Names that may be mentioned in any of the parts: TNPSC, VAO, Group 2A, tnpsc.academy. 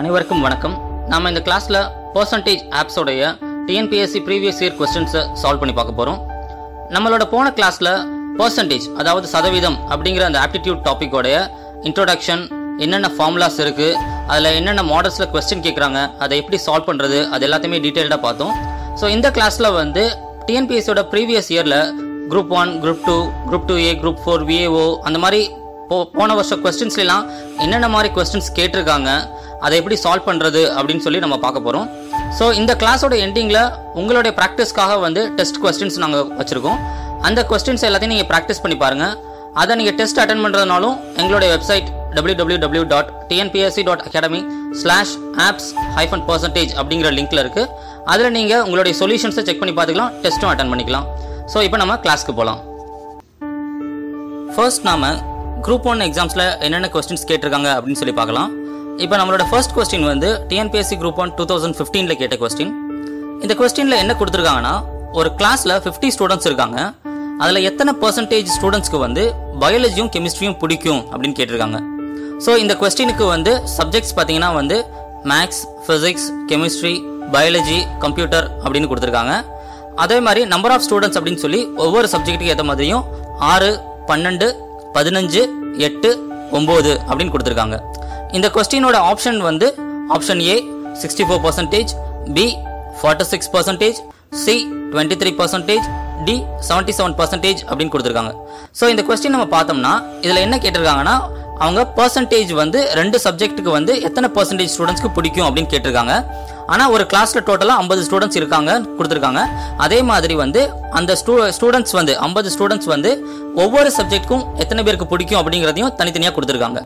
அனைவருக்கும் வணக்கம். நாம இந்த கிளாஸ்ல percentage apps உடைய TNPSC previous year questions solve பண்ணி பார்க்க போறோம். நம்மளோட போன கிளாஸ்ல percentage அதாவது சதவீதம் அப்படிங்கற அந்த aptitude topic உடைய introduction, என்னென்ன ஃபார்முலாஸ் இருக்கு, அதுல என்னென்ன மாடல்ஸ்ல क्वेश्चन கேக்குறாங்க, அதை எப்படி சால்வ் பண்றது, அது எல்லாத்தையுமே டீடைலா பார்த்தோம். சோ இந்த கிளாஸ்ல வந்து TNPSC ஓட previous yearல group 1, group 2, group 2A, group 4, VAO அந்த மாதிரி போன வருஷ क्वेश्चंसலாம் என்னென்ன மாதிரி क्वेश्चंस கேட்டிருக்காங்க, அதை எப்படி சால்வ் பண்றது அப்படினு சொல்லி நம்ம பார்க்க போறோம். சோ இந்த கிளாஸோட எண்டிங்ல உங்களுடைய பிராக்டீஸ்க்காக வந்து டெஸ்ட் क्वेश्चंस நாங்க வச்சிருக்கோம். அந்த क्वेश्चंस எல்லாத்தையும் நீங்க பிராக்டீஸ் பண்ணி பாருங்க. அத நீங்க டெஸ்ட் அட்டெண்ட் பண்றதனாலும் எங்களுடைய வெப்சைட் www.tnpsc.academy/apps-percentage அப்படிங்கற லிங்க்ல இருக்கு. அதுல நீங்க உங்களுடைய சொல்யூஷன்ஸை செக் பண்ணி பார்த்துக்கலாம், டெஸ்டும் அட்டெண்ட் பண்ணிக்கலாம். சோ இப்போ நம்ம கிளாஸ்க்கு போலாம். ஃபர்ஸ்ட் நாம group 1 examsல என்னென்ன क्वेश्चंस கேட்டிருக்காங்க அப்படினு சொல்லி பார்க்கலாம். இப்போ நம்மளோட ஃபர்ஸ்ட் क्वेश्चन வந்து TNPSC group 1 2015ல கேட்ட क्वेश्चन. இந்த क्वेश्चनல என்ன கொடுத்திருக்காங்கன்னா, ஒரு கிளாஸ்ல 50 ஸ்டூடண்ட்ஸ் இருக்காங்க. அதுல எத்தனை % ஸ்டூடண்ட்ஸ்க்கு வந்து பயாலஜியும் கெமிஸ்ட்ரியும் பிடிக்கும் அப்படினு கேட்டிருக்காங்க. சோ இந்த क्वेश्चनக்கு வந்து சப்ஜெக்ட்ஸ் பாத்தீங்கன்னா வந்து maths, physics, chemistry, biology, computer அப்படினு கொடுத்திருக்காங்க. அதே மாதிரி நம்பர் ஆஃப் ஸ்டூடண்ட்ஸ் அப்படினு சொல்லி ஒவ்வொரு சப்ஜெக்ட்டுக்கு ஏத்த மாதிரியும் 6, 12, 15, 8, 9 அப்படினு கொடுத்திருக்காங்க. இந்த क्वेश्चनோட ஆப்ஷன் வந்து option A 64%, B 46%, C 23%, D 77% அப்படினு கொடுத்திருக்காங்க. சோ இந்த क्वेश्चन நம்ம பார்த்தோம்னா இதுல என்ன கேட்டிருக்காங்கன்னா, அவங்க % வந்து ரெண்டு சப்ஜெக்ட்டுக்கு வந்து எத்தனை % ஸ்டூடண்ட்ஸ்க்கு பிடிக்கும் அப்படினு கேட்டிருக்காங்க. ஆனா ஒரு கிளாஸ்ல டோட்டலா 50 ஸ்டூடண்ட்ஸ் இருக்காங்க கொடுத்திருக்காங்க. அதே மாதிரி வந்து அந்த ஸ்டூடண்ட்ஸ் வந்து 50 ஸ்டூடண்ட்ஸ் வந்து ஒவ்வொரு சப்ஜெக்ட்க்கும் எத்தனை பேருக்கு பிடிக்கும் அப்படிங்கறதையும் தனித்தனியா கொடுத்திருக்காங்க.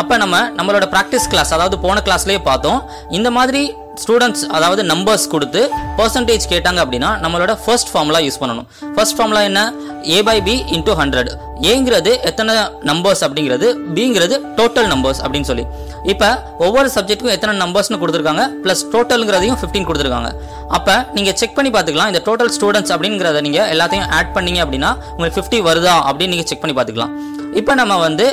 அப்ப நம்மளோட பிராக்டீஸ் கிளாஸ் அதாவது போன கிளாஸ்லயே பார்த்தோம், இந்த மாதிரி ஸ்டூடண்ட்ஸ் அதாவது நம்பர்ஸ் கொடுத்து % கேட்டாங்க அப்படினா நம்மளோட ஃபர்ஸ்ட் ஃபார்முலா யூஸ் பண்ணனும். ஃபர்ஸ்ட் ஃபார்முலா என்ன? A/B × 100. Aங்கிறது எத்தனை நம்பர்ஸ் அப்படிங்கிறது, Bங்கிறது டோட்டல் நம்பர்ஸ் அப்படினு சொல்லி. இப்போ ஒவ்வொரு சப்ஜெக்ட்டுக்கும் எத்தனை நம்பர்ஸ்னு கொடுத்திருக்காங்க பிளஸ் டோட்டல்ங்கறதையும் 15 கொடுத்திருக்காங்க. அப்ப நீங்க செக் பண்ணி பார்த்துக்கலாம். இந்த டோட்டல் ஸ்டூடண்ட்ஸ் அப்படிங்கறத நீங்க எல்லாத்தையும் ஆட் பண்ணீங்க அப்படினா உங்களுக்கு 50 வருதா அப்படி நீங்க செக் பண்ணி பார்த்துக்கலாம். இப்போ நம்ம வந்து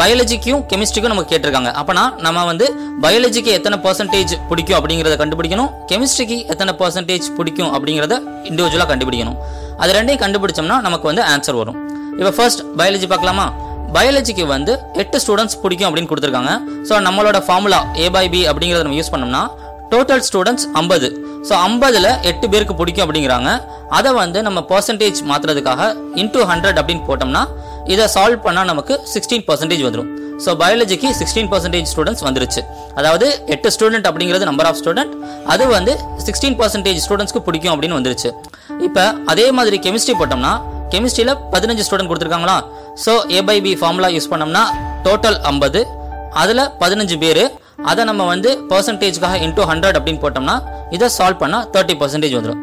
பயாலஜிக்கும் கெமிஸ்ட்ரிக்கும் நமக்கு கேட்டிருக்காங்க. அப்பனா நம்ம வந்து பயாலஜிக்கு எத்தனை % பிடிக்கும் அப்படிங்கறத கண்டுபிடிக்கணும், கெமிஸ்ட்ரிக்கு எத்தனை % பிடிக்கும் அப்படிங்கறத இன்டிவிஜுவலா கண்டுபிடிக்கணும். அது ரெண்டையும் கண்டுபிடிச்சோம்னா நமக்கு வந்து ஆன்சர் வரும். இப்போ ஃபர்ஸ்ட் பயாலஜி பார்க்கலாமா? பயாலஜிக்கு வந்து 8 ஸ்டூடண்ட்ஸ் பிடிக்கும் அப்படினு கொடுத்திருக்காங்க. சோ நம்மளோட ஃபார்முலா A/B அப்படிங்கறத நம்ம யூஸ் பண்ணோம்னா டோட்டல் ஸ்டூடண்ட்ஸ் 50. சோ 50ல 8 பேருக்கு பிடிக்கும் அப்படிங்கறாங்க. அத வந்து நம்ம % மாத்திரதுக்காக × 100 அப்படினு போட்டோம்னா இத சால்வ் பண்ணா நமக்கு 16% வந்துரும். சோ பயாலஜிக்கு 16% ஸ்டூடண்ட்ஸ் வந்துருச்சு. அதாவது 8 ஸ்டூடண்ட் அப்படிங்கிறது நம்பர் ஆஃப் ஸ்டூடண்ட், அது வந்து 16% ஸ்டூடண்ட்ஸ்க்கு பிடிக்கும் அப்படினு வந்துருச்சு. இப்போ அதே மாதிரி கெமிஸ்ட்ரி போட்டோம்னா கெமிஸ்ட்ரியில 15 ஸ்டூடண்ட் கொடுத்திருக்காங்களா? சோ A/B ஃபார்முலா யூஸ் பண்ணோம்னா டோட்டல் 50, அதுல 15 பேர், அத நம்ம வந்து % × 100 அப்படினு போட்டோம்னா இத சால்வ் பண்ணா 30% வந்துரும்.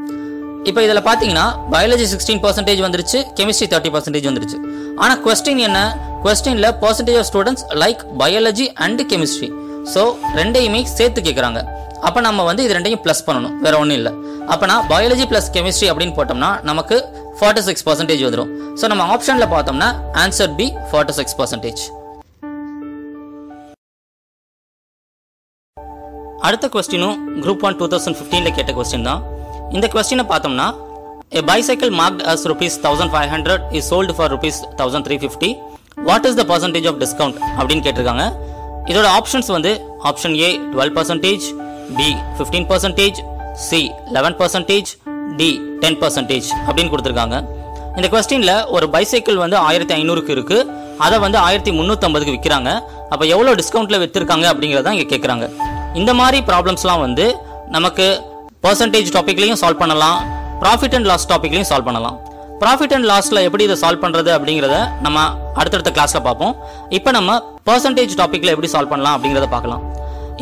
இப்போ இதல பாத்தீங்கன்னா பயாலஜி 16% வந்துருச்சு, கெமிஸ்ட்ரி 30% வந்துருச்சு. ஆனா क्वेश्चन என்ன? क्वेश्चनல % of students like biology and chemistry. So ரெண்டையுமே சேர்த்து கேக்குறாங்க. அப்ப நம்ம வந்து இது ரெண்டையும் + பண்ணனும், வேற ஒண்ணு இல்ல. அப்பனா biology + chemistry அப்படினு போட்டோம்னா நமக்கு 46% வந்துரும். சோ நம்ம ஆப்ஷன்ல பார்த்தோம்னா answer B 46%. அடுத்த क्वेश्चनும் group 1 2015ல கேட்ட क्वेश्चन தான். இந்த क्वेश्चन பார்த்தோம்னா A bicycle marked as ₹1500 is sold for ₹1350. What is the percentage of discount அப்படினு கேட்டிருக்காங்க. இதோட ஆப்ஷன்ஸ் வந்து option A 12%, B 15%, C 11%, D 10% அப்படினு கொடுத்திருக்காங்க. இந்த क्वेश्चनல ஒரு பைசைக்கிள் வந்து 1500க்கு இருக்கு, அத வந்து 1350க்கு விக்கறாங்க. அப்ப எவ்வளவு டிஸ்கவுண்ட்ல வித்திருக்காங்க அப்படிங்கறத தான் இங்க கேக்குறாங்க. இந்த மாதிரி ப்ராப்ளம்ஸ்லாம் வந்து நமக்கு % டாபிக்லயும் சால்வ் பண்ணலாம், profit and loss டாபிக்லயும் சால்வ் பண்ணலாம். profit and lossல எப்படி இத சால்வ் பண்றது அப்படிங்கறத நம்ம அடுத்தடுத்த கிளாஸ்ல பாப்போம். இப்போ நம்ம % டாபிக்ல எப்படி சால்வ் பண்ணலாம் அப்படிங்கறத பார்க்கலாம்.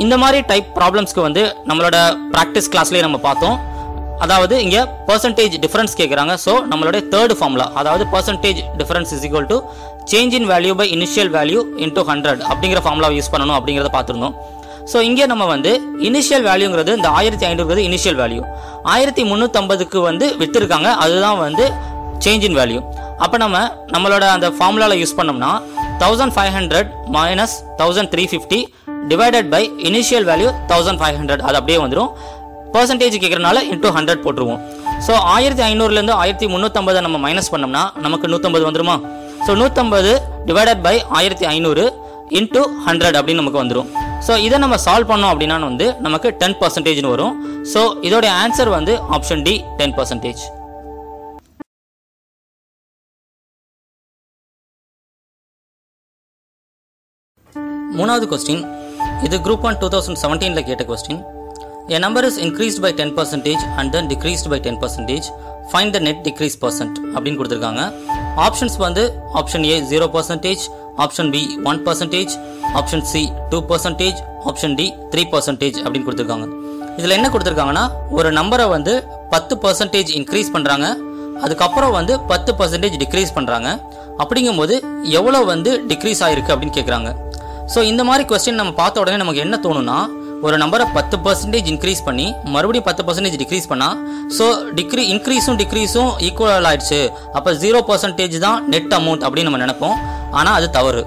இந்த மாதிரி டைப் ப்ராப்ளம்ஸ்க்கு வந்து நம்மளோட பிராக்டீஸ் கிளாஸ்லயே நம்ம பார்த்தோம். அதாவது இங்க % டிஃபரன்ஸ் கேக்குறாங்க. சோ நம்மளோட third ஃபார்முலா அதாவது % difference change in value by initial value into 100 அப்படிங்கற ஃபார்முலாவை யூஸ் பண்ணனும் அப்படிங்கறத பார்த்திருந்தோம். சோ இங்க நம்ம வந்து இனிஷியல் வேல்யூங்கிறது இந்த 1500ங்கிறது இனிஷியல் வேல்யூ, 1350க்கு வந்து வித்திருக்காங்க அதுதான் வந்து சேஞ்ச் இன் வேல்யூ. அப்போ நம்ம நம்மளோட அந்த ஃபார்முலாவில் யூஸ் பண்ணோம்னா 1500 - 1350 டிவைடட் பை இனிஷியல் வேல்யூ 1500 அது அப்படியே வந்துடும். பர்சன்டேஜ் கேட்குறனால இன்டூ 100 போட்டுருவோம். ஸோ 1500லேருந்து 1350 நம்ம மைனஸ் பண்ணோம்னா நமக்கு 150 வந்துடுமா? ஸோ 150 டிவைடட் பை 1500 அப்படின்னு நமக்கு வந்துடும். ஸோ இதை நம்ம சால்வ் பண்ணோம் அப்படின்னா வந்து நமக்கு 10%ன்னு வரும். ஸோ இதோட ஆன்சர் வந்து ஆப்ஷன் டி 10%. மூணாவது கொஸ்டின், இது குரூப் 1 2017ல் கேட்ட question. A number is increased by 10% and then decreased by 10%. Find the net decrease percent அப்படினு கொடுத்திருக்காங்க. ஆப்ஷன்ஸ் வந்து option A 0%, option B 1%, option C 2%, option D 3% அப்படினு கொடுத்திருக்காங்க. இதில் என்ன கொடுத்திருக்காங்கன்னா ஒரு நம்பரை வந்து 10% இன்க்ரீஸ் பண்ணுறாங்க, அதுக்கப்புறம் வந்து 10% டிக்ரீஸ் பண்ணுறாங்க. அப்படிங்கும்போது எவ்வளோ வந்து டிக்ரீஸ் ஆகிருக்கு அப்படின்னு கேட்குறாங்க. ஸோ இந்த மாதிரி கொஸ்டின் நம்ம பார்த்த உடனே நமக்கு என்ன தோணுன்னா ஒரு நம்பரை 10% இன்க்ரீஸ் பண்ணி மறுபடியும் 10% டிக்ரீஸ் பண்ணால் ஸோ இன்க்ரீஸும் டிக்ரீஸும் ஈக்குவல் ஆகிடுச்சு, அப்போ 0% தான் நெட் அமௌண்ட் அப்படின்னு நம்ம நினைப்போம். ஆனால் அது தவறு.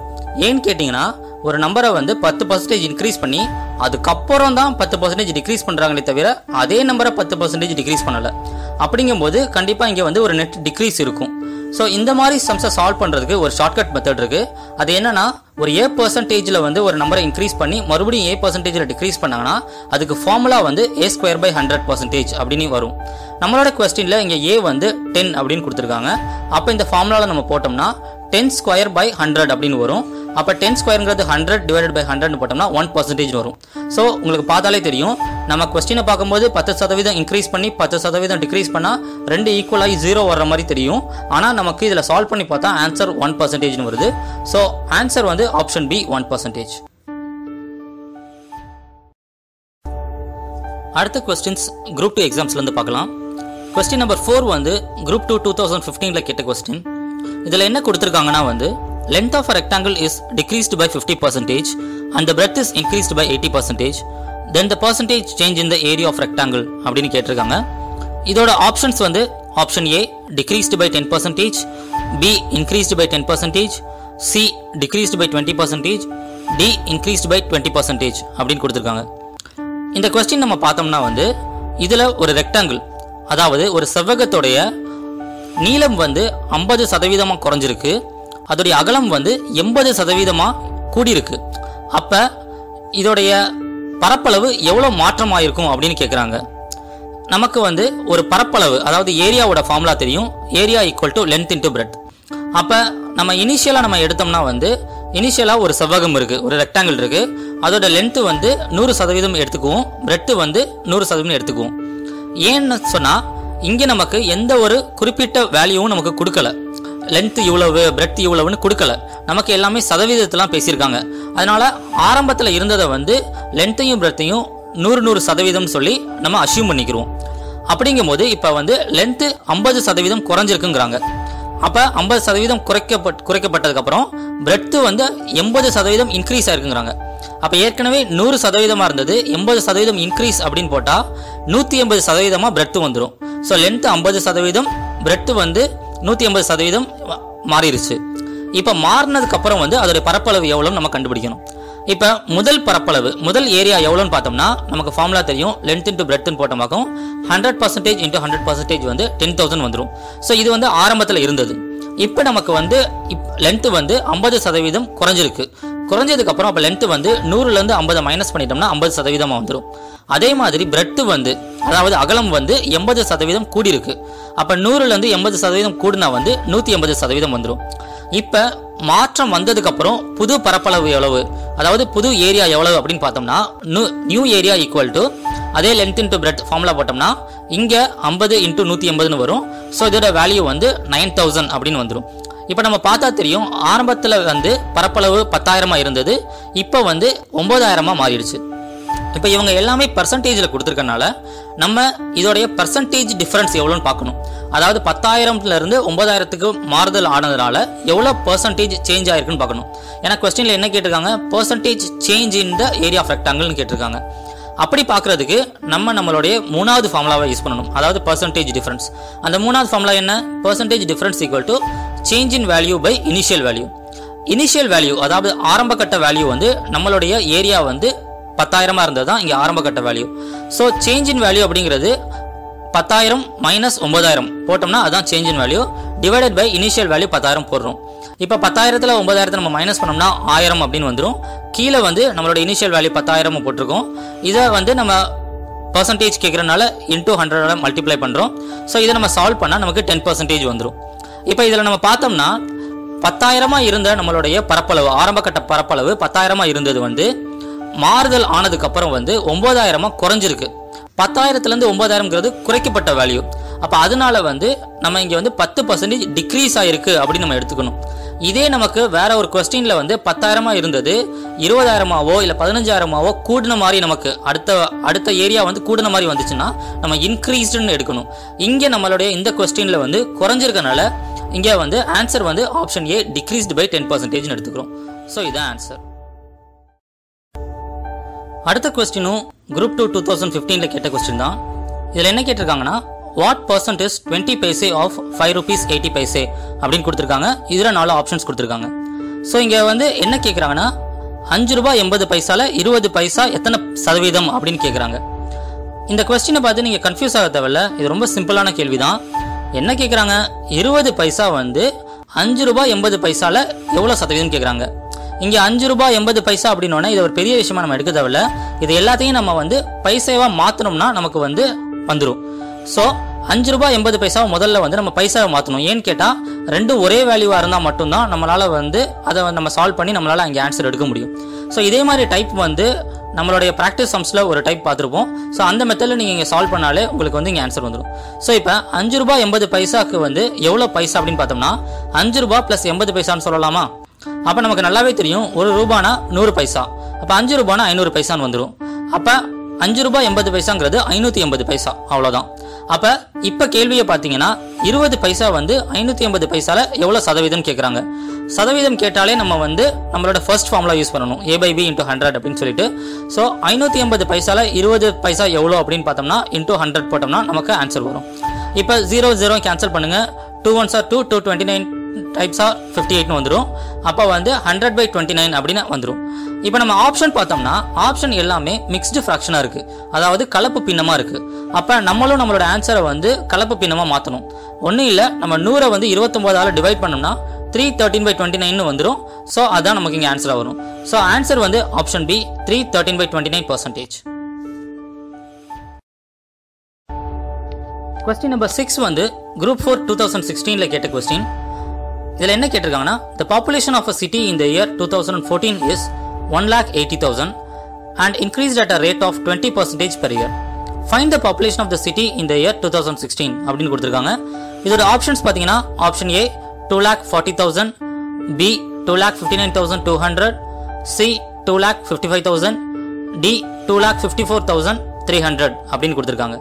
ஏன்னு கேட்டிங்கன்னா ஒரு நம்பரை வந்து 10% இன்க்ரீஸ் பண்ணி அதுக்கப்புறம் தான் 10% டிக்ரீஸ் பண்ணுறாங்களே தவிர அதே நம்பரை 10% டிக்ரீஸ் பண்ணலை. அப்படிங்கும்போது கண்டிப்பாக இங்கே வந்து ஒரு நெட் டிக்ரீஸ் இருக்கும். ஸோ இந்த மாதிரி சம்ஸை சால்வ் பண்ணுறதுக்கு ஒரு ஷார்ட்கட் மெத்தட் இருக்குது. அது என்னென்னா ஒரு A% வந்து ஒரு நம்பரை இன்க்ரீஸ் பண்ணி மறுபடியும் A% டிக்ரீஸ் பண்ணாங்கன்னா அதுக்கு ஃபார்முலா வந்து A² / 100% அப்படின்னு வரும். நம்மளோட கொஸ்டினில் இங்கே A வந்து 10 அப்படின்னு கொடுத்துருக்காங்க. அப்போ இந்த ஃபார்முலாவில் நம்ம போட்டோம்னா 10² / 100 அப்படின்னு வரும். அப்போ 10² 100 / 100 போட்டோம்னா 1% வரும். ஸோ உங்களுக்கு பார்த்தாலே தெரியும் நம்ம கொஸ்டினை பார்க்கும்போது 10% இன்க்ரீஸ் பண்ணி 10% டிக்ரீஸ் பண்ணால் ரெண்டு ஈக்குவலாகி 0 வர்ற மாதிரி தெரியும். ஆனால் நமக்கு இதில் சால்வ் பண்ணி பார்த்தா ஆன்சர் 1%ன்னு வருது. ஸோ ஆன்சர் வந்து ஆப்ஷன் பி 1%. அடுத்த கொஸ்டின்ஸ் குரூப் 2 எக்ஸாம்ஸ்லேருந்து பார்க்கலாம். கொஸ்டின் நம்பர் 4 வந்து குரூப் 2 2015ல் கேட்ட கொஸ்டின். இதில் என்ன கொடுத்துருக்காங்கன்னா வந்து length of a rectangle is decreased by 50% and the breadth is increased by 80%. Then the percentage change in the area of rectangle அப்படினு கேட்டிருக்காங்க. இதோட ஆப்ஷன்ஸ் வந்து option A decreased by 10%, B increased by 10%, C decreased by 20%, D increased by 20% அப்படினு கொடுத்திருக்காங்க. இந்த question நம்ம பார்த்தோம்னா வந்து இதுல ஒரு ரெக்டாங்கிள், அதாவது ஒரு செவ்வகத்தோட நீளம் வந்து 50% குறைஞ்சிருக்கு, அதோடைய அகலம் வந்து 80% கூடியிருக்கு. அப்போ இதோடைய பரப்பளவு எவ்வளோ மாற்றமாயிருக்கும் அப்படின்னு கேட்குறாங்க. நமக்கு வந்து ஒரு பரப்பளவு, அதாவது ஏரியாவோட ஃபார்முலா தெரியும், ஏரியா = length × breadth. அப்போ நம்ம இனிஷியலாக எடுத்தோம்னா வந்து இனிஷியலாக ஒரு செவ்வகம் இருக்குது, ஒரு ரெக்டாங்கிள் இருக்குது, அதோட லென்த்து வந்து 100% எடுத்துக்குவோம், பிரெட்த்து வந்து 100% எடுத்துக்குவோம். ஏன்னு சொன்னால் இங்கே நமக்கு எந்த ஒரு குறிப்பிட்ட வேல்யூவும் நமக்கு கொடுக்கலை, லென்த் இவ்வளவு பிரெட்த் இவ்வளவுன்னு கொடுக்கல, நமக்கு எல்லாமே சதவீதத்தெலாம் பேசியிருக்காங்க. அதனால் ஆரம்பத்தில் இருந்ததை வந்து லென்த்தையும் பிரெட்த்தையும் 100% சொல்லி நம்ம அசியூம் பண்ணிக்கிறோம். அப்படிங்கும்போது இப்போ வந்து லென்த்து 50% குறைஞ்சிருக்குங்கிறாங்க. அப்போ 50% குறைக்கப்பட்டதுக்கப்புறம் பிரெட்த்து வந்து 80% இன்க்ரீஸ் ஆயிருக்குங்கிறாங்க. அப்போ ஏற்கனவே 100% இருந்தது 80% இன்க்ரீஸ் அப்படின்னு போட்டால் 180% பிரெட்த்து வந்துடும். ஸோ லென்த்து 50%, பிரெட்த்து வந்து 180% மாறிடுச்சு. இப்போ மாறினதுக்கப்புறம் வந்து அதோடைய பரப்பளவு எவ்வளோன்னு நம்ம கண்டுபிடிக்கணும். இப்போ முதல் பரப்பளவு, முதல் ஏரியா எவ்வளோன்னு பார்த்தோம்னா நமக்கு ஃபார்முலா தெரியும், length × breadth போட்ட பார்க்கும் 100% × 100% வந்து 10,000 வந்துடும். ஸோ இது வந்து ஆரம்பத்தில் இருந்தது. இப்போ நமக்கு வந்து லென்த்து வந்து 50% குறைஞ்சிருக்கு. குறைஞ்சதுக்கப்புறம் அப்போ லென்த்து வந்து 100லேருந்து 50 மைனஸ் பண்ணிட்டோம்னா 50% வந்துடும். அதே மாதிரி பிரெட்த்து வந்து, அதாவது அகலம் வந்து 80% கூடியிருக்கு. அப்போ 100லேருந்து 80% கூடினா வந்து 180% வந்துடும். இப்போ மாற்றம் வந்ததுக்கப்புறம் புது பரப்பளவு எவ்வளவு, அதாவது புது ஏரியா எவ்வளவு அப்படின்னு பார்த்தோம்னா நியூ ஏரியா = அதே length × breadth ஃபார்முலா போட்டோம்னா இங்கே 50 × 180 வரும். ஸோ இதோட வேல்யூ வந்து 9000 அப்படின்னு வந்துடும். இப்போ நம்ம பார்த்தா தெரியும் ஆரம்பத்தில் வந்து பரப்பளவு 10,000 இருந்தது, இப்போ வந்து 9,000 மாறிடுச்சு. இப்போ இவங்க எல்லாமே பர்சன்டேஜில் கொடுத்துருக்கனால நம்ம இதோடைய பர்சன்டேஜ் டிஃப்ரென்ஸ் எவ்வளோன்னு பார்க்கணும். அதாவது 10,000லேருந்து 9,000 மாறுதல் ஆனதுனால எவ்வளோ பர்சன்டேஜ் சேஞ்ச் ஆகிருக்குன்னு பார்க்கணும். ஏன்னா கொஸ்டினில் என்ன கேட்டிருக்காங்க, percentage change in the area of ரெக்டாங்கிள்னு கேட்டிருக்காங்க. அப்படி பார்க்கிறதுக்கு நம்ம நம்மளுடைய மூணாவது ஃபார்முலாவை யூஸ் பண்ணணும், அதாவது percentage difference. அந்த மூணாவது ஃபார்முலா என்ன? percentage difference equal to change in value by initial value. initial value அதாவது ஆரம்பகட்ட வேல்யூ வந்து நம்மளுடைய ஏரியா வந்து 10000 இருந்தது தான் இங்க ஆரம்பகட்ட value. So change in value அப்படிங்கிறது 10000 - 9000 போட்டோம்னா அதான் change in value divided by initial value 10000 போடுறோம். இப்போ 10000ல 9000 நம்ம மைனஸ் பண்ணோம்னா 1000 அப்படினு வந்துரும். கீழ வந்து நம்மளோட இனிஷியல் வேல்யூ 10000 போட்டுருக்கோம். இத வந்து நம்ம परसेंटेज கேக்குறனால into 100 ஆல மல்டிப்ளை பண்றோம். சோ இத நம்ம சால்வ் பண்ணா நமக்கு 10% வந்துரும். இப்போ இதல நம்ம பார்த்தோம்னா 10000 இருந்த நம்மளுடைய பரப்பளவு ஆரம்பகட்ட பரப்பளவு 10000 இருந்தது வந்து மாறுதல் ஆனதுக்கு அப்புறம் வந்து 9000 குறஞ்சிருக்கு. 10000ல இருந்து 9000ங்கிறது குறைக்கப்பட்ட வேல்யூ. அப்ப அதனால வந்து நம்ம இங்க வந்து 10% டிக்ரீஸ் ஆயிருக்கு அப்படி நம்ம எடுத்துக்கணும். இதே நமக்கு வேற ஒரு क्वेश्चनல வந்து 10000 இருந்தது 20000 இல்ல 15000 கூடுன மாதிரி நமக்கு அடுத்த ஏரியா வந்து கூடுன மாதிரி வந்துச்சுனா நம்ம இன்கிரீஸ்ட் னு எடுக்கணும். இங்க நம்மளுடைய இந்த क्वेश्चनல வந்து குறஞ்சிருக்கனால இங்க வந்து ஆன்சர் வந்து ஆப்ஷன் A decreased by 10% னு எடுத்துக்கறோம். சோ இதான் ஆன்சர். அடுத்த क्वेश्चनும் group 2 2015ல கேட்ட क्वेश्चन தான். இதுல என்ன கேட்டிருக்காங்கன்னா What percent is 20 paise of 5 rupees 80 paise அப்படினு கொடுத்திருக்காங்க. இதுல நாலு ஆப்ஷன்ஸ் கொடுத்திருக்காங்க. சோ இங்க வந்து என்ன கேக்குறாங்கன்னா 5 ரூபாய் 80 பைசால 20 பைசா எத்தனை சதவீதம் அப்படினு கேக்குறாங்க. இந்த क्वेश्चन பார்த்து நீங்க கன்ஃபியூஸ் ஆக தேவையில்ல. இது ரொம்ப சிம்பிளான கேள்விதான். என்ன கேக்குறாங்க 20 பைசா வந்து 5 ரூபாய் 80 பைசால எவ்வளவு சதவீதம் கேக்குறாங்க. இங்க 5 ரூபாய் 80 பைசா அப்படினோனா இது ஒரு பெரிய விஷயமா நம்ம எடுக்க தேவையில்ல. இது எல்லாத்தையும் நம்ம வந்து பைசாவா மாத்துனோம்னா நமக்கு வந்து வந்துரும். சோ 5 ரூபாய் 80 பைசா முதல்ல வந்து நம்ம பைசாவை மாத்தணும். ஏன் கேட்டா ரெண்டு ஒரே வேல்யூவா இருந்தா மட்டும் தான் நம்மளால வந்து அத நம்ம சால்வ் பண்ணி நம்மளால அங்க ஆன்சர் எடுக்க முடியும். சோ இதே மாதிரி டைப் வந்து நம்மளுடைய பிராக்டிஸ் சம்ஸ்ல ஒரு டைப் பார்த்திருப்போம். சோ அந்த மெத்தட்ல நீங்க இங்க சால்வ் பண்ணாலே உங்களுக்கு வந்து இங்க ஆன்சர் வந்துரும். சோ இப்போ 5 ரூபாய் 80 பைசாக்கு வந்து எவ்வளவு பைசா அப்படினு பார்த்தோம்னா 5 ரூபாய் + 80 பைசான்னு சொல்லலாமா? அப்ப நமக்கு நல்லாவே தெரியும் 1 ரூபானா 100 பைசா. அப்ப 5 ரூபானா 500 பைசான்னு வந்துரும். அப்ப 5 ரூபாய் 80 பைசாங்கிறது 580 பைசா அவ்வளவுதான். அப்ப இப்ப கேள்வியை பாத்தீங்கன்னா 20 பைசா வந்து 580 பைசால எவ்வளவு சதவீதம் கேக்குறாங்க. சதவீதம் கேட்டாலே நம்ம வந்து நம்மளோட ஃபர்ஸ்ட் ஃபார்முலா யூஸ் பண்ணணும் a by b into 100 அப்படினு சொல்லிட்டு. சோ 580 பைசால 20 பைசா எவ்வளவு அப்படினு பார்த்தோம்னா into 100 போட்டோம்னா நமக்கு ஆன்சர் வரும். இப்ப 00 கேன்சல் பண்ணுங்க. 2 1s are 2 229 types are 58 னு வந்துரும். அப்ப வந்து 100/29 அப்படினா வந்துரும். இப்போ நம்ம ஆப்ஷன் பார்த்தோம்னா ஆப்ஷன் எல்லாமே மிக்ஸ்டு ஃபிராக்ஷனா இருக்கு. அதாவது கலப்பு பின்னமா இருக்கு. அப்ப நம்மளும் நம்மளோட ஆன்சரை வந்து கலப்பு பின்னமா மாத்தணும். ஒண்ணு இல்ல நம்ம 100 வந்து 29 ஆல டிவைட் பண்ணோம்னா 313/29 னு வந்துரும். சோ அதான் நமக்கு இங்க ஆன்சர் வரும். சோ ஆன்சர் வந்து ஆப்ஷன் B 313/29%. क्वेश्चन நம்பர் 6 வந்து group 4 2016 ல கேட்ட क्वेश्चन. இதல என்ன கேட்டிருக்காங்கன்னா the population of a city in the year 2014 is 1,80,000 and increased at a rate of 20% per year. Find the population of the city in the year 2016 அப்படினு கொடுத்திருக்காங்க. இதோட options பாத்தீங்கன்னா option A 2,40,000, B 2,59,200, C 2,55,000, D 2,54,300 அப்படினு கொடுத்திருக்காங்க.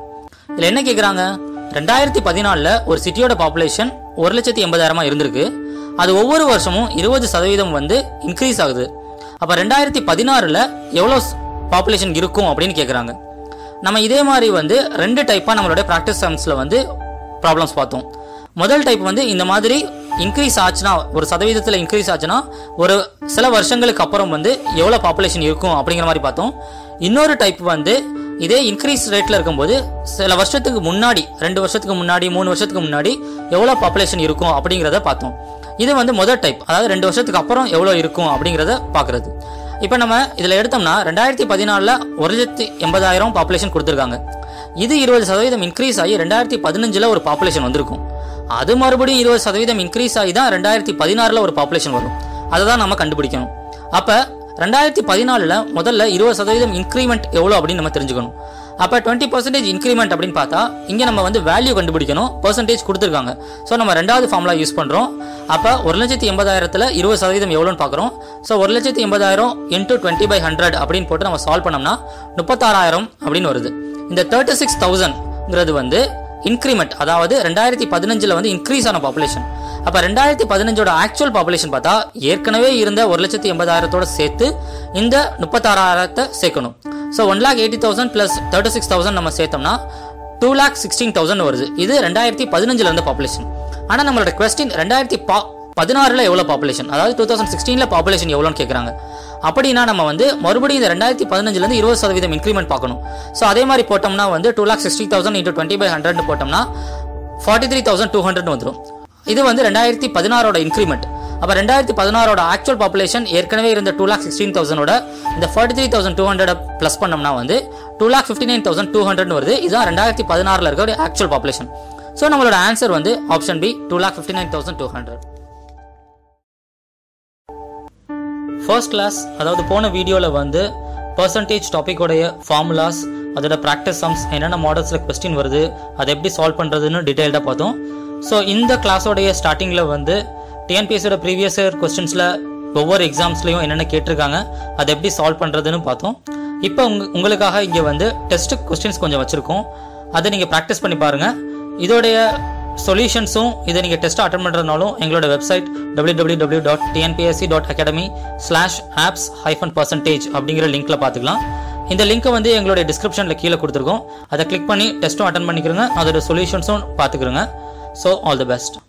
இதல என்ன கேக்குறாங்க 2014ல ஒரு சிட்டியோட பாப்புலேஷன் 1,80,000 இருந்திருக்கு. அது ஒவ்வொரு வருஷமும் 20% வந்து இன்க்ரீஸ் ஆகுது. அப்ப 2016ல எவ்வளவு பாப்புலேஷன் இருக்கும் அப்படினு கேக்குறாங்க. நம்ம இதே மாதிரி வந்து ரெண்டு டைப்பா நம்மளோட பிராக்டிஸ் சம்ஸ்ல வந்து ப்ராப்ளம்ஸ் பார்த்தோம். முதல் டைப் வந்து இந்த மாதிரி இன்க்ரீஸ் ஆச்சுனா ஒரு சதவீதத்துல இன்க்ரீஸ் ஆச்சுனா ஒரு சில வருஷங்களுக்கு அப்புறம் வந்து எவ்வளவு பாப்புலேஷன் இருக்கும் அப்படிங்கிற மாதிரி பார்த்தோம். இன்னொரு டைப் வந்து இதே இன்க்ரீஸ் ரேட்ல இருக்கும்போது சில வருஷத்துக்கு முன்னாடி 2 வருஷத்துக்கு முன்னாடி 3 வருஷத்துக்கு முன்னாடி எவ்வளவு பாப்புலேஷன் இருக்கும் அப்படிங்கறத பார்த்தோம். இது வந்து முதல் டைப், அதாவது 2 வருஷத்துக்கு அப்புறம் எவ்வளவு இருக்கும் அப்படிங்கறத பாக்குறது. இப்போ நம்ம இதுல எடுத்தோம்னா 2014ல 1,80,000 பாப்புலேஷன் கொடுத்திருக்காங்க. இது 20% இன்க்ரீஸ் ஆகி 2015ல ஒரு பாப்புலேஷன் வந்திருக்கும். அது மறுபடியும் 20% இன்க்ரீஸ் ஆகி தான் 2016ல ஒரு பாப்புலேஷன் வரும். அதை தான் நம்ம கண்டுபிடிக்கணும். அப்ப 2014ல முதல்ல 20% இன்கிரிமெண்ட் எவ்வளவு அப்படின்னு நம்ம தெரிஞ்சுக்கணும். அப்ப 20% இன்கிரிமெண்ட் அப்படின்னு பார்த்தா இங்க நம்ம வந்து வேல்யூ கண்டுபிடிக்கணும். பெர்சன்டேஜ் கொடுத்திருக்காங்க. சோ நம்ம ரெண்டாவது ஃபார்முலா யூஸ் பண்றோம். அப்ப 1,80,000ல 20% எவ்வளவுன்னு பார்க்கறோம். சோ 1,80,000 into 20/100 அப்படின்னு போட்டு நம்ம சால்வ் பண்ணோம்னா 36,000 அப்படின்னு வருது. இந்த 36,000ங்கிறது வந்து இன்கிரிமெண்ட், அதாவது 2015ல வந்து இன்க்ரீஸ் ஆன பாப்புலேஷன். அப்ப 2015ோட ஆக்சுவல் பாப்புலேஷன் பார்த்தா ஏற்கனவே இருந்த 1,80,000ோட சேர்த்து இந்த 36,000 சேர்க்கணும். So 1,80,000 plus 36,000 நம்ம சேர்த்தோம்னா 2,16,000 வருது. இது 2015ல இருந்த பாப்புலேஷன். ஆனா நம்மளோட क्वेश्चन 2016ல எவ்வளவு பாப்புலேஷன், அதாவது 2016ல பாப்புலேஷன் எவ்வளவுன்னு கேக்குறாங்க. அப்படினா நம்ம வந்து மறுபடியும் இந்த 2015ல இருந்து 20% இன்கிரிமென்ட் பார்க்கணும். சோ அதே மாதிரி போட்டோம்னா வந்து 2,60,000 * 20/100 போட்டோம்னா 43,200 வந்துரும். இது வந்து 2016 ஓட இன்கிரிமென்ட். அப்ப 2016 ஓட ஆக்சுவல் பாப்புலேஷன் ஏற்கனவே இருந்த 2,16,000 ஓட இந்த 43,200 பிளஸ் பண்ணோம்னா வந்து 2,59,200 வருது. இதுதான் 2016ல இருக்க ஆக்சுவல் பாப்புலேஷன். சோ நம்மளோட ஆன்சர் வந்து ஆப்ஷன் B 2,59,200. ஃபர்ஸ்ட் கிளாஸ், அதாவது போன வீடியோல வந்து பர்சன்டேஜ் டாபிக் உடைய ஃபார்முலாஸ், அதோட பிராக்டிஸ் சம்ஸ், என்னென்ன மாடல்ஸ்ல கொஸ்டின் வருது, அதை எப்படி சால்வ் பண்றதுன்னு டீடைல்டா பார்த்தோம். ஸோ இந்த கிளாஸோடைய ஸ்டார்டிங்கில் வந்து டிஎன்பிஎஸ்சியோட ப்ரீவியஸ் இயர் கொஸ்டின்ஸில் ஒவ்வொரு எக்ஸாம்ஸ்லையும் என்னென்ன கேட்டிருக்காங்க, அதை எப்படி சால்வ் பண்ணுறதுன்னு பார்த்தோம். இப்போ உங்களுக்காக இங்கே வந்து டெஸ்ட் கொஸ்டின்ஸ் கொஞ்சம் வச்சுருக்கோம், அதை நீங்கள் ப்ராக்டிஸ் பண்ணி பாருங்கள். இதோடைய சொல்யூஷன்ஸும் இதை நீங்கள் டெஸ்ட்டாக அட்டன் பண்ணுறதுனாலும் எங்களோட வெப்சைட் www.tnpsc.academy/apps-percentage அப்படிங்கிற லிங்க்கில் பார்த்துக்கலாம். இந்த லிங்க்கை வந்து எங்களுடைய டிஸ்கிரிப்ஷனில் கீழே கொடுத்துருக்கோம், அதை கிளிக் பண்ணி டெஸ்ட்டும் அட்டன் பண்ணிக்கிறோங்க, அதோட சொல்யூஷன்ஸும் பார்த்துக்கிறோங்க. So all the best.